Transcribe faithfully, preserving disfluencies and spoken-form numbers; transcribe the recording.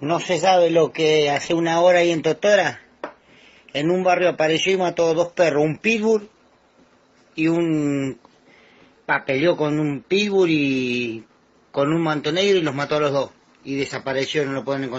No se sabe lo que hace una hora ahí en Totoras, en un barrio apareció y mató a dos perros, un pitbull y un... peleó con un pitbull y con un manto negro y los mató a los dos. Y desapareció, no lo pueden encontrar.